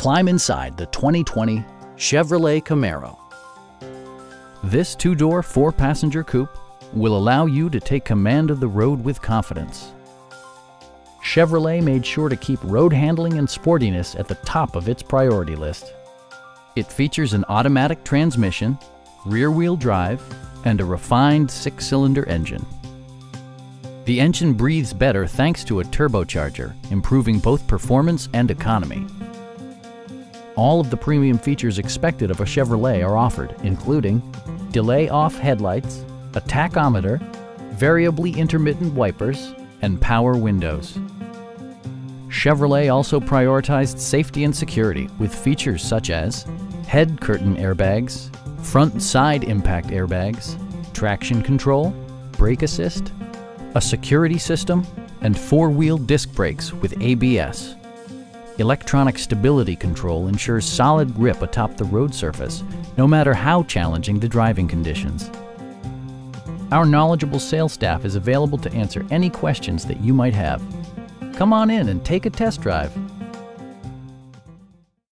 Climb inside the 2020 Chevrolet Camaro. This two-door, four-passenger coupe will allow you to take command of the road with confidence. Chevrolet made sure to keep road handling and sportiness at the top of its priority list. It features an automatic transmission, rear-wheel drive, and a refined six-cylinder engine. The engine breathes better thanks to a turbocharger, improving both performance and economy. All of the premium features expected of a Chevrolet are offered, including delay-off headlights, a tachometer, variably intermittent wipers, and power windows. Chevrolet also prioritized safety and security with features such as head curtain airbags, front and side impact airbags, traction control, brake assist, a security system, and four-wheel disc brakes with ABS. Electronic stability control ensures solid grip atop the road surface, no matter how challenging the driving conditions. Our knowledgeable sales staff is available to answer any questions that you might have. Come on in and take a test drive.